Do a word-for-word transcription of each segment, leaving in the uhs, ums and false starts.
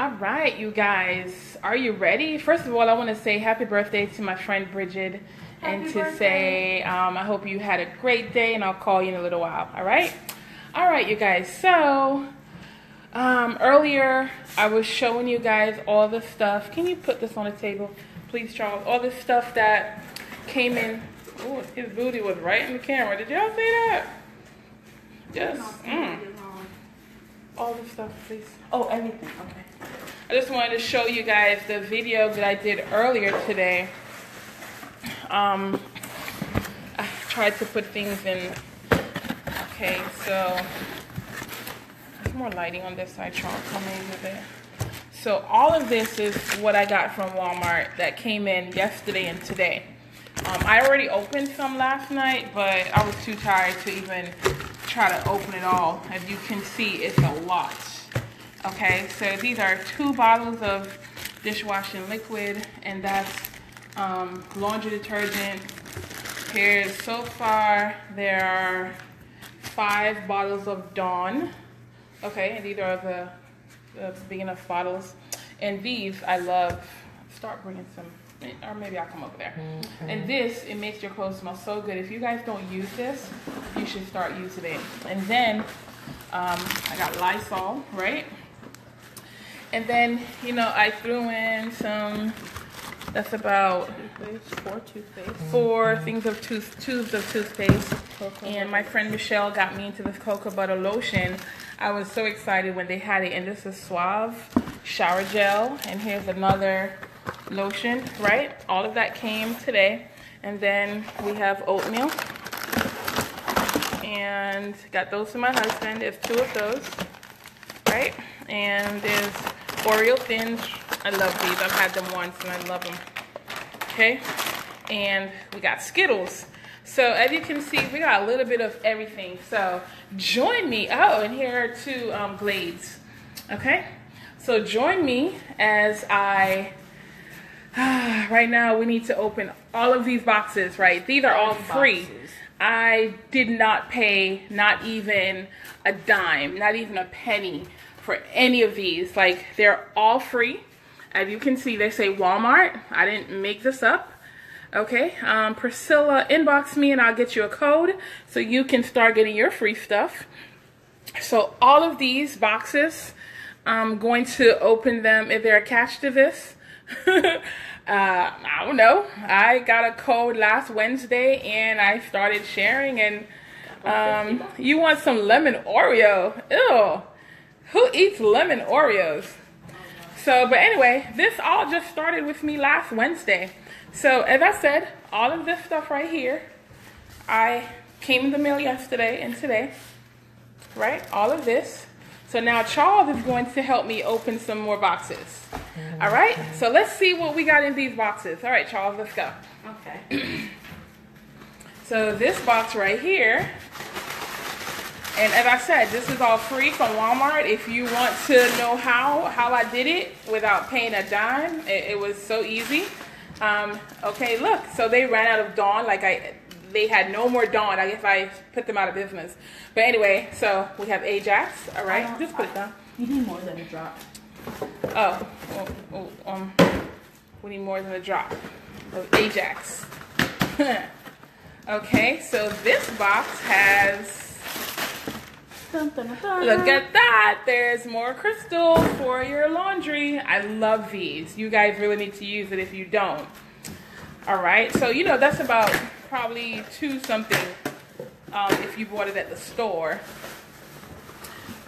All right, you guys, are you ready? First of all, I want to say happy birthday to my friend Bridget, happy and to birthday. say um, I hope you had a great day, and I'll call you in a little while. All right, all right, you guys. So um, earlier I was showing you guys all the stuff. Can you put this on the table, please, Charles? All the stuff that came in. Oh, his booty was right in the camera. Did y'all see that? Just mm. all the stuff, please. Oh, everything. Okay. I just wanted to show you guys the video that I did earlier today. Um, I tried to put things in. Okay, so there's more lighting on this side, Charles. Come over there. So all of this is what I got from Walmart that came in yesterday and today. Um, I already opened some last night, but I was too tired to even try to open it all. As you can see, it's a lot. Okay, so these are two bottles of dishwashing liquid, and that's um, laundry detergent. Here's, so far, there are five bottles of Dawn. Okay, and these are the, the big enough bottles. And these, I love. Start bringing some, or maybe I'll come over there. Mm-hmm. And this, it makes your clothes smell so good. If you guys don't use this, you should start using it. And then, um, I got Lysol, right? And then, you know, I threw in some, that's about toothpaste. four toothpaste. Four things of tooth, tubes of toothpaste. Cocoa and my friend Michelle got me into this cocoa butter lotion. I was so excited when they had it. And this is Suave Shower Gel. And here's another lotion, right? All of that came today. And then we have oatmeal. And got those for my husband. There's two of those, right? And there's Oreo Thins. I love these. I've had them once and I love them. Okay? And we got Skittles. So as you can see, we got a little bit of everything. So join me. Oh, and here are two um, Glades. Okay? So join me as I... Uh, right now, we need to open all of these boxes, right? These are all free. Boxes. I did not pay not even a dime, not even a penny for any of these. Like, they're all free. As you can see, they say Walmart. I didn't make this up. Okay, um, Priscilla, inbox me and I'll get you a code so you can start getting your free stuff. So all of these boxes, I'm going to open them if they're attached to this. uh, I don't know. I got a code last Wednesday and I started sharing, and um, you want some lemon Oreo. Ew. Who eats lemon Oreos? So, but anyway, this all just started with me last Wednesday. So, as I said, all of this stuff right here, I came in the mail yesterday and today, right? All of this. So now Charles is going to help me open some more boxes. All right? So let's see what we got in these boxes. All right, Charles, let's go. Okay. So this box right here, and as I said, this is all free from Walmart. If you want to know how, how I did it without paying a dime, it, it was so easy. Um, okay, look, so they ran out of Dawn. Like I, they had no more Dawn. I guess I put them out of business. But anyway, so we have Ajax. All right, just put it down. You need more than a drop. Oh, oh, oh um, we need more than a drop of Ajax. Okay, so this box has... Dun, dun, dun. Look at that. There's more crystal for your laundry. I love these. You guys really need to use it if you don't. All right. So, you know, that's about probably two something um, if you bought it at the store.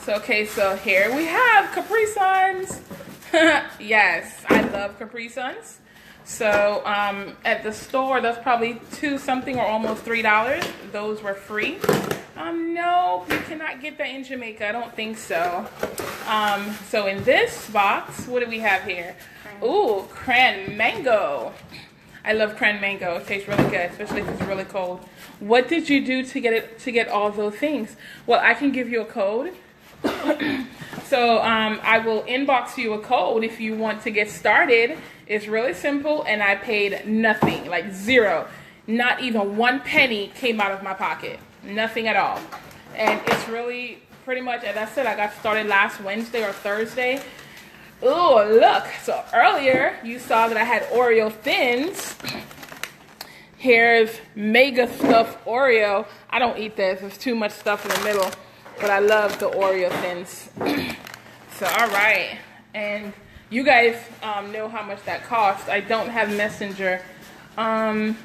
So, okay. So here we have Capri Suns. Yes. I love Capri Suns. So um, at the store, that's probably two something or almost three dollars. Those were free. Um, no, you cannot get that in Jamaica. I don't think so. Um, so in this box, what do we have here? Ooh, cran mango. I love cran mango. It tastes really good, especially if it's really cold. What did you do to get it, to get all those things? Well, I can give you a code. So um, I will inbox you a code if you want to get started. It's really simple, and I paid nothing, like zero. Not even one penny came out of my pocket. Nothing at all. And it's really pretty much, as I said, I got started last Wednesday or Thursday. Oh, look. So earlier you saw that I had Oreo Thins. Here's Mega Stuff Oreo. I don't eat this. There's too much stuff in the middle. But I love the Oreo Thins. So, all right. And you guys um, know how much that costs. I don't have Messenger. Um,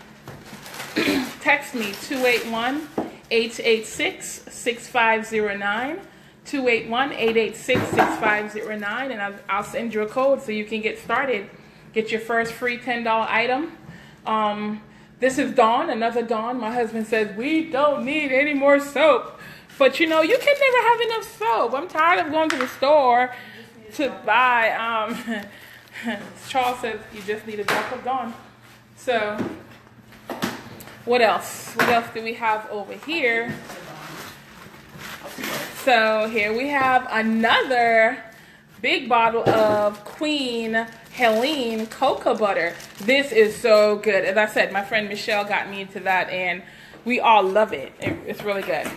text me two eight one, eight eight six, six five zero nine. two eight one, eight eight six, six five zero nine, and I'll, I'll send you a code so you can get started. Get your first free ten dollar item. Um, this is Dawn, another Dawn. My husband says, we don't need any more soap. But you know, you can never have enough soap. I'm tired of going to the store to buy. Um, Charles says, you just need a drop of Dawn. So, what else? What else do we have over here? So here we have another big bottle of Queen Helene cocoa butter. This is so good. As I said, my friend Michelle got me into that, and we all love it. it it's really good.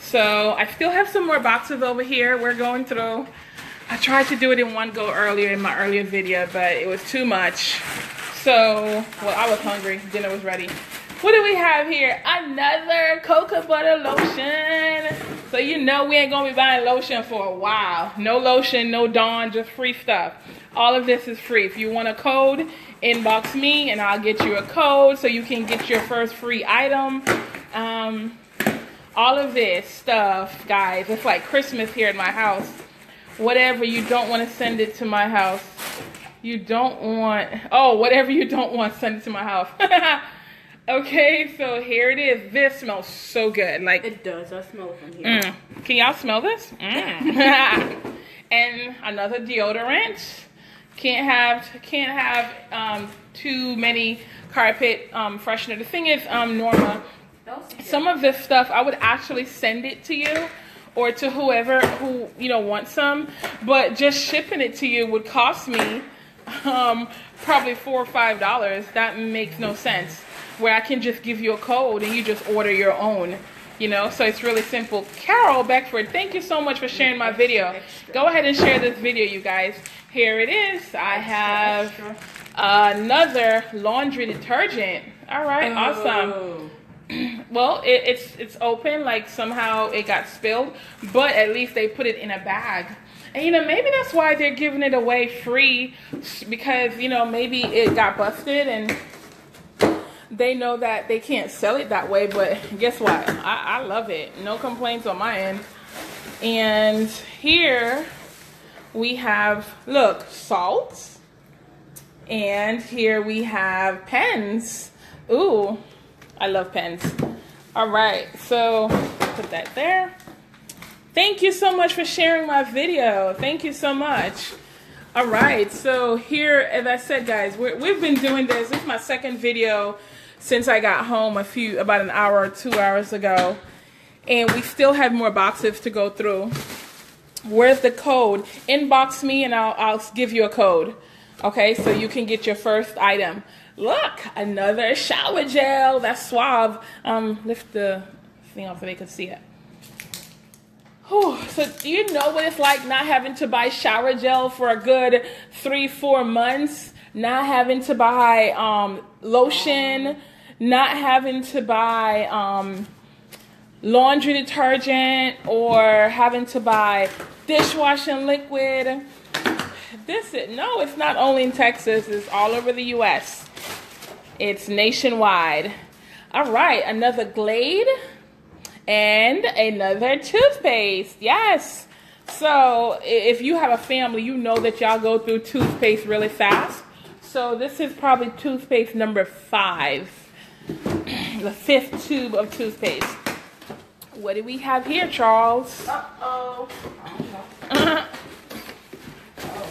So I still have some more boxes over here we're going through. I tried to do it in one go earlier in my earlier video, but it was too much. So, well, I was hungry. Dinner was ready. What do we have here? Another cocoa butter lotion. So you know we ain't gonna be buying lotion for a while. No lotion, no Dawn, just free stuff. All of this is free. If you want a code, inbox me and I'll get you a code so you can get your first free item. Um, all of this stuff, guys, it's like Christmas here at my house. Whatever you don't want to send it to my house. You don't want, oh, whatever you don't want, send it to my house. Okay, so here it is. This smells so good. Like it does. I smell from here. Mm. Can y'all smell this? Mm. And another deodorant. Can't have can't have um, too many carpet um, freshener. The thing is, um, Norma, some of this stuff I would actually send it to you or to whoever who you know wants some, but just shipping it to you would cost me um, probably four or five dollars. That makes no sense. Where I can just give you a code and you just order your own, you know, so it's really simple. Carol Beckford, thank you so much for sharing my video. Go ahead and share this video, you guys. Here it is. I have another laundry detergent. All right, awesome. Well, it, it's it's open, like somehow it got spilled, but at least they put it in a bag. And, you know, maybe that's why they're giving it away free, because, you know, maybe it got busted and they know that they can't sell it that way, but guess what? I, I love it. No complaints on my end. And here we have, look, salt. And here we have pens. Ooh, I love pens. All right, so put that there. Thank you so much for sharing my video. Thank you so much. All right, so here, as I said, guys, we're, we've been doing this. This is my second video since I got home a few, about an hour or two hours ago, and we still have more boxes to go through. Where's the code? Inbox me and I'll, I'll give you a code, okay, so you can get your first item. Look, another shower gel, that's Suave. Um, lift the thing off so they can see it. Whew. So do you know what it's like not having to buy shower gel for a good three, four months? Not having to buy um, lotion, not having to buy um, laundry detergent, or having to buy dishwashing liquid. This is, no, it's not only in Texas, it's all over the U S It's nationwide. All right, another Glade and another toothpaste, yes. So if you have a family, you know that y'all go through toothpaste really fast. So this is probably toothpaste number five, the fifth tube of toothpaste. What do we have here, Charles? Uh-oh. Uh-huh. Oh,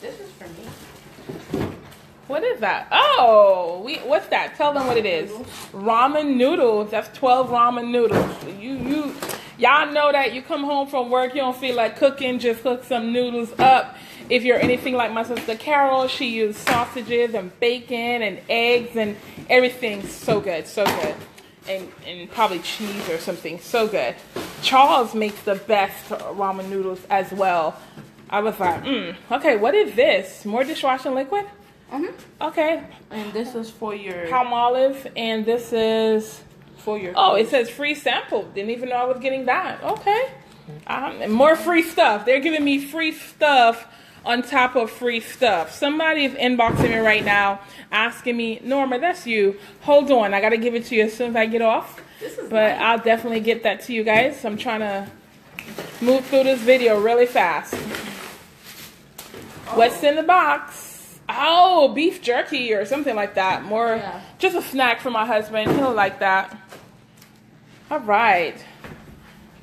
this is for me. What is that? Oh, we, what's that? Tell them what it is. Ramen noodles. That's twelve ramen noodles. You, you, y'all know that you come home from work, you don't feel like cooking, just cook some noodles up. If you're anything like my sister Carol, she used sausages and bacon and eggs and everything. So good, so good. And, and probably cheese or something. So good. Charles makes the best ramen noodles as well. I was like, mm, okay, what is this? More dishwashing liquid? Mm-hmm. Okay. And this is for your... palm olive. And this is... for your... oh, clothes. It says free sample. Didn't even know I was getting that. Okay. Um, and more free stuff. They're giving me free stuff on top of free stuff. Somebody is inboxing me right now asking me, Norma, that's you. Hold on. I got to give it to you as soon as I get off. This is but nice. I'll definitely get that to you guys. I'm trying to move through this video really fast. Oh. What's in the box? Oh, beef jerky or something like that. More, yeah. Just a snack for my husband. He'll like that. All right.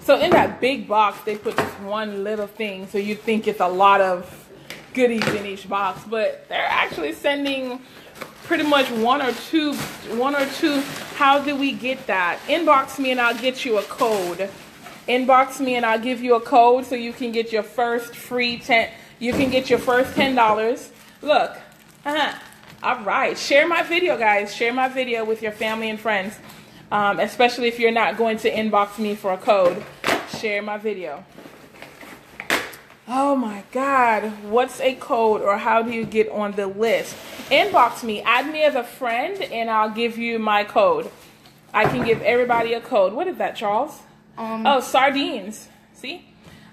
So in that big box, they put just one little thing. So you think it's a lot of goodies in each box, but they're actually sending pretty much one or two, one or two. How do we get that? Inbox me and I'll get you a code. Inbox me and I'll give you a code so you can get your first free ten. You can get your first ten dollars. Look, uh-huh. All right, share my video, guys. Share my video with your family and friends, um, especially if you're not going to inbox me for a code. Share my video. Oh my God, what's a code or how do you get on the list? Inbox me, add me as a friend, and I'll give you my code. I can give everybody a code. What is that, Charles? Um, oh, sardines. See,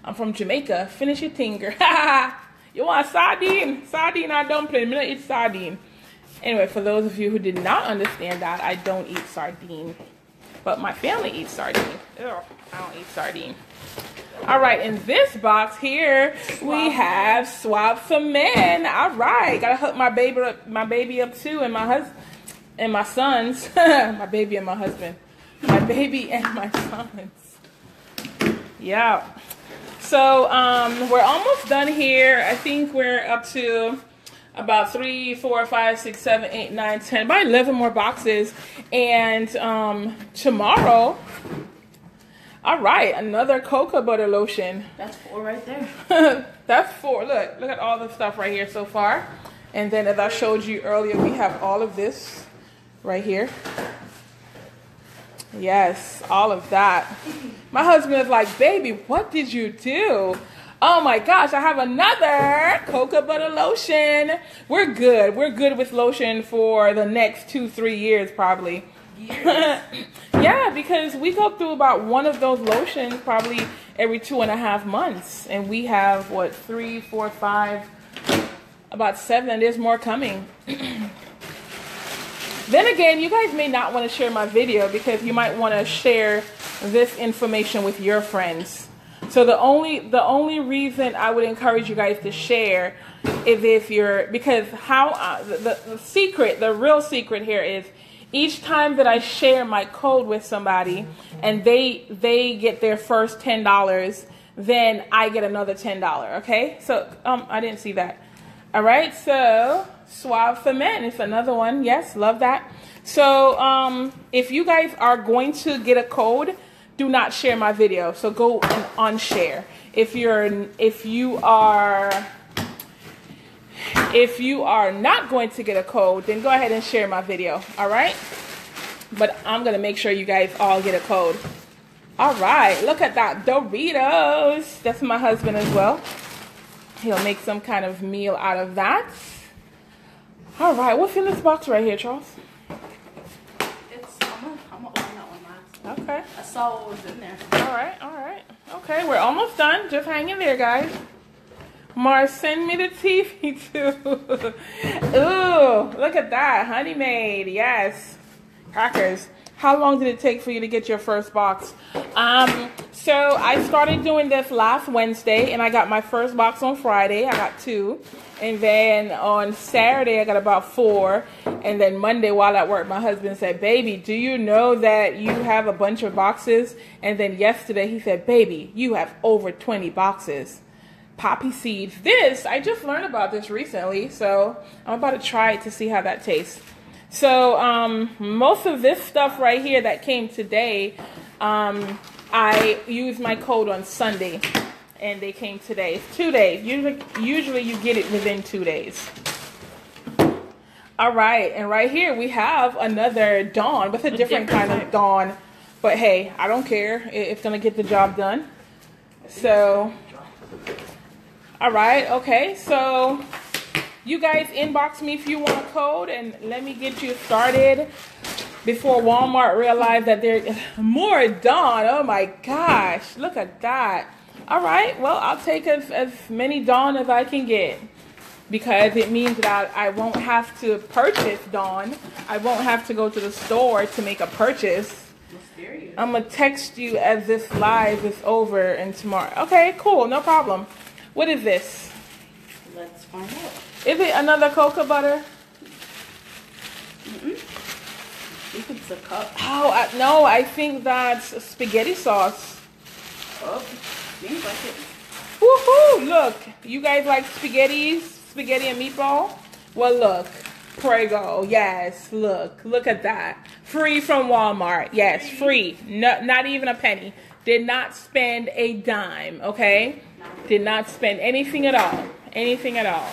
I'm from Jamaica. Finish your finger. Ha. You want sardine? Sardine or dumpling? I don't eat sardine. Anyway, for those of you who did not understand that, I don't eat sardine. But my family eats sardine. Ugh, I don't eat sardine. All right, in this box here, we have Swap for Men. All right, gotta hook my baby up, my baby up too, and my husband, and my sons. My baby and my husband. My baby and my sons. Yeah. So um, we're almost done here. I think we're up to about three, four, five, six, seven, eight, nine, ten, about eleven more boxes. And um, tomorrow, all right, another cocoa butter lotion. That's four right there. That's four. Look, look at all the stuff right here so far. And then as I showed you earlier, we have all of this right here. Yes, all of that. My husband is like, baby, what did you do? Oh my gosh, I have another cocoa butter lotion. We're good. We're good with lotion for the next two, three years probably. Yes. Yeah, because we go through about one of those lotions probably every two and a half months. And we have, what, three, four, five, about seven, and there's more coming. Then again, you guys may not want to share my video because you might want to share this information with your friends. So the only the only reason I would encourage you guys to share is if you're, because how uh, the, the secret, the real secret here is each time that I share my code with somebody and they they get their first ten dollars, then I get another ten dollars, okay? So um I didn't see that. All right, so Suave for Men is another one. Yes, love that. So um, if you guys are going to get a code, do not share my video. So go and unshare. If you're, if you are, if you are not going to get a code, then go ahead and share my video. All right. But I'm gonna make sure you guys all get a code. All right. Look at that, Doritos. That's my husband as well. He'll make some kind of meal out of that. All right, what's in this box right here, Charles? It's, I'm gonna, I'm gonna open that one last. Okay. I saw what was in there. All right, all right. Okay, we're almost done. Just hang in there, guys. Mars, send me the T V too. Ooh, look at that, Honey Made. Yes, crackers. How long did it take for you to get your first box? Um, so I started doing this last Wednesday, and I got my first box on Friday. I got two. And then on Saturday, I got about four. And then Monday, while at work, my husband said, baby, do you know that you have a bunch of boxes? And then yesterday, he said, baby, you have over twenty boxes. Poppy seeds. This, I just learned about this recently, so I'm about to try it to see how that tastes. So um, most of this stuff right here that came today, um, I used my code on Sunday, and they came today. It's two days. Usually, usually you get it within two days. All right, and right here we have another Dawn with a different kind of Dawn. But hey, I don't care. It's going to get the job done. So All right, okay, so you guys inbox me if you want a code, and let me get you started before Walmart realized that there is more Dawn. Oh my gosh, look at that. All right, well, I'll take as, as many Dawn as I can get, because it means that I, I won't have to purchase Dawn. I won't have to go to the store to make a purchase. Mysterious. I'm going to text you as this live is over and tomorrow. Okay, cool, no problem. What is this? Let's find out. Is it another cocoa butter? Mm-mm. I think it's a cup. Oh, I, no, I think that's spaghetti sauce. Oh, seems like it. Woohoo! Look, you guys like spaghettis, spaghetti and meatball? Well, look, Prego. Yes, look, look at that. Free from Walmart. Yes, free. No, not even a penny. Did not spend a dime. Okay, did not spend anything at all. Anything at all.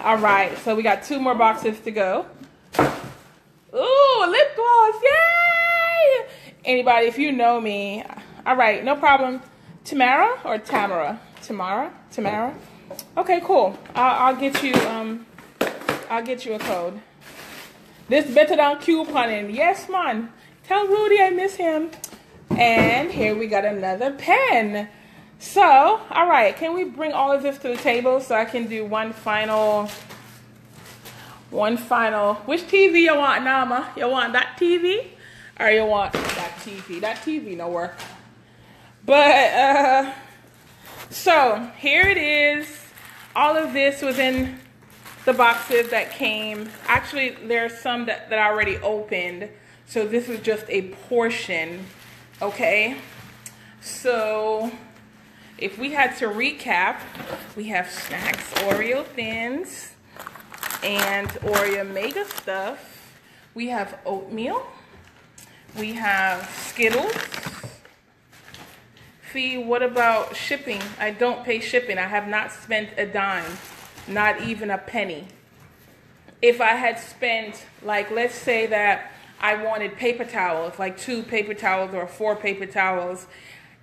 All right, so we got two more boxes to go. Ooh, lip gloss, yay! Anybody, if you know me, all right, no problem. Tamara or Tamara? Tamara, Tamara. Okay, cool. I'll, I'll get you. Um, I'll get you a code. This better than couponing. Yes, man. Tell Rudy I miss him. And here we got another pen. So, all right, can we bring all of this to the table so I can do one final? One final. Which T V you want, Nama? You want that T V? Or you want that T V? That T V no work. But, uh, so here it is. All of this was in the boxes that came. Actually, there are some that, that I already opened. So this is just a portion, okay? So if we had to recap, we have snacks, Oreo Thins, and Oreo Mega Stuff. We have oatmeal. We have Skittles. Fee, what about shipping? I don't pay shipping. I have not spent a dime, not even a penny. If I had spent, like, let's say that I wanted paper towels, like two paper towels or four paper towels,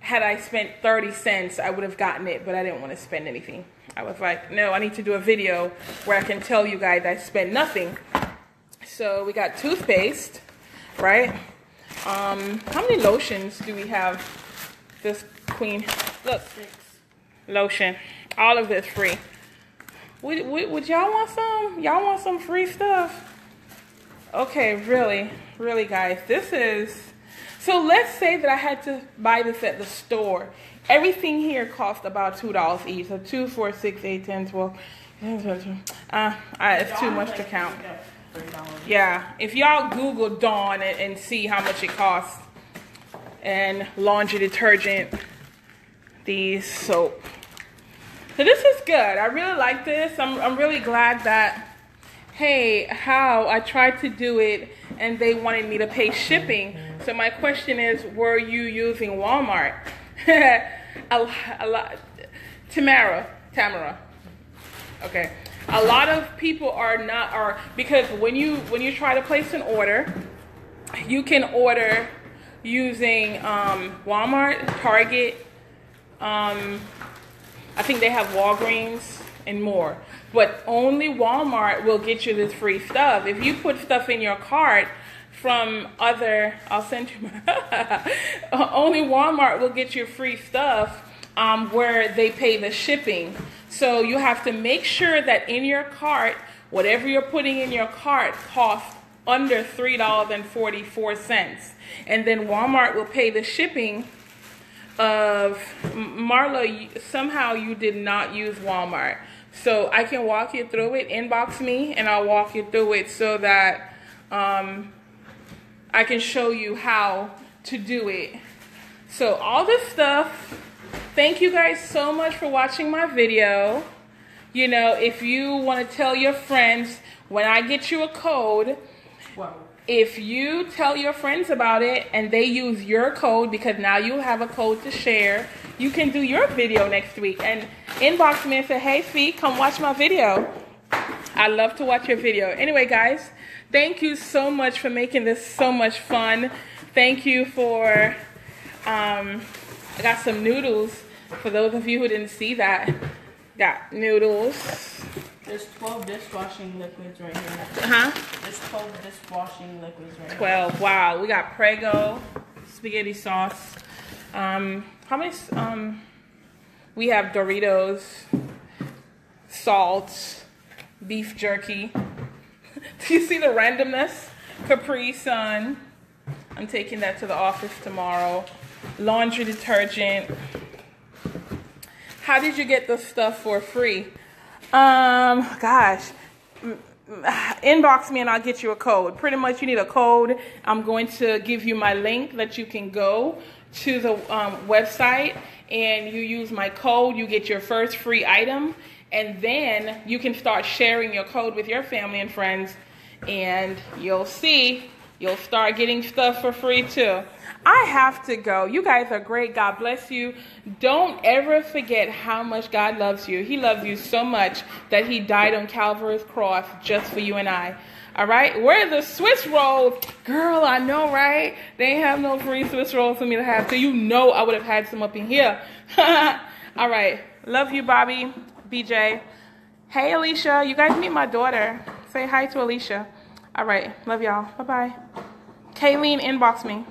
had I spent thirty cents, I would have gotten it, but I didn't want to spend anything. I was like, no, I need to do a video where I can tell you guys I spend nothing. So we got toothpaste, right? Um, how many lotions do we have? This queen, look, six. Lotion, all of this free. Would, would, would y'all want some? Y'all want some free stuff? Okay, really, really guys, this is, so let's say that I had to buy this at the store. Everything here cost about two dollars each. So two, four, six, eight, ten, twelve. Uh, it's too much to count. Yeah. If y'all Google Dawn and, and see how much it costs. And laundry detergent. These soap. So this is good. I really like this. I'm, I'm really glad that, hey, how I tried to do it and they wanted me to pay shipping. So my question is, were you using Walmart? a, a lot, Tamara, Tamara. Okay, a lot of people are not are because when you when you try to place an order, you can order using um, Walmart, Target. Um, I think they have Walgreens and more, but only Walmart will get you this free stuff. If you put stuff in your cart from other, I'll send you my, only Walmart will get you free stuff um, where they pay the shipping. So you have to make sure that in your cart, whatever you're putting in your cart costs under three dollars and forty-four cents. And then Walmart will pay the shipping of, Marla, somehow you did not use Walmart. So I can walk you through it, inbox me, and I'll walk you through it so that, um, I can show you how to do it. So all this stuff, thank you guys so much for watching my video. You know, if you want to tell your friends, when I get you a code, wow. If you tell your friends about it and they use your code, because now you have a code to share, you can do your video next week and inbox me and say, hey, Fee, come watch my video. I love to watch your video. Anyway, guys, thank you so much for making this so much fun. Thank you for, um, I got some noodles for those of you who didn't see that. Got noodles. There's twelve dishwashing liquids right here. Huh? There's twelve dishwashing liquids right here. twelve. Wow. We got Prego, spaghetti sauce. Um, how many? Um, we have Doritos, salt, beef jerky. Do you see the randomness? Capri Sun. I'm taking that to the office tomorrow. Laundry detergent. How did you get this stuff for free? Um, gosh. Inbox me and I'll get you a code. Pretty much you need a code. I'm going to give you my link that you can go to the um, website and you use my code. You get your first free item and then you can start sharing your code with your family and friends and you'll see. You'll start getting stuff for free too. I have to go. You guys are great. God bless you. Don't ever forget how much God loves you. He loves you so much that he died on Calvary's cross just for you and I. All right? Where are the Swiss rolls? Girl, I know, right? They have no free Swiss rolls for me to have. So you know I would have had some up in here. All right. Love you, Bobby, B J. Hey, Alicia. You guys meet my daughter. Say hi to Alicia. All right. Love y'all. Bye-bye. Kayleen, inbox me.